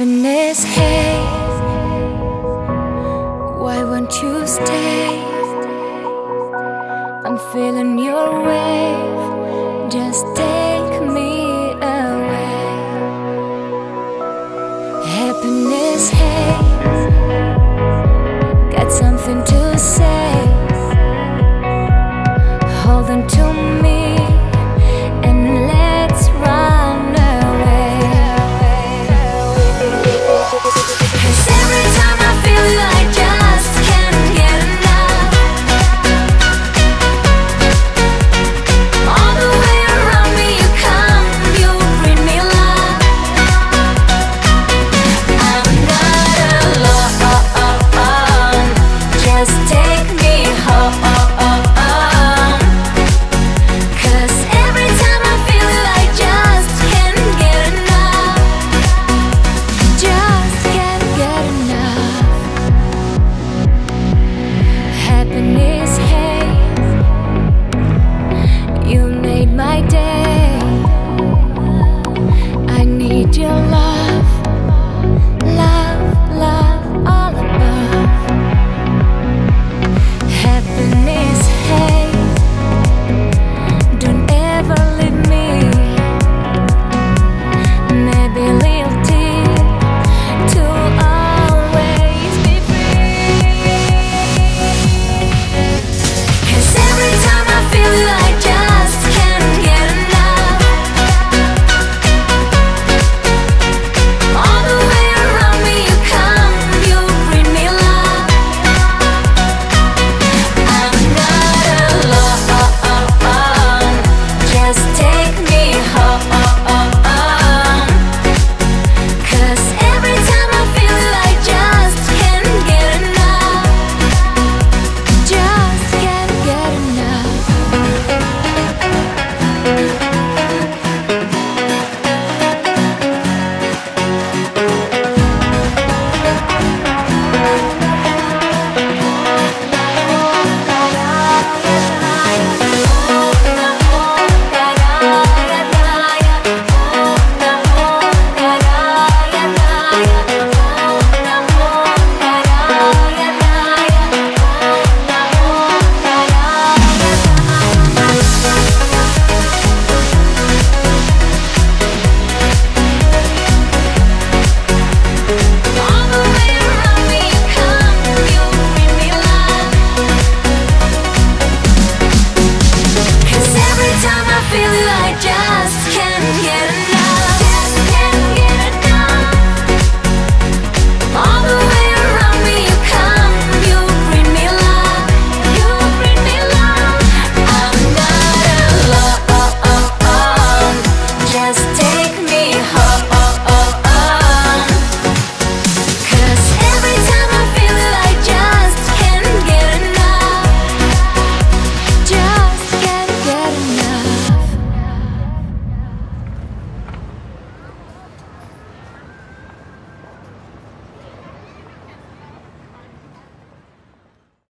Happiness, hey, why won't you stay? I'm feeling your wave, just take me away. Happiness, hey, got something to say, hold on to me.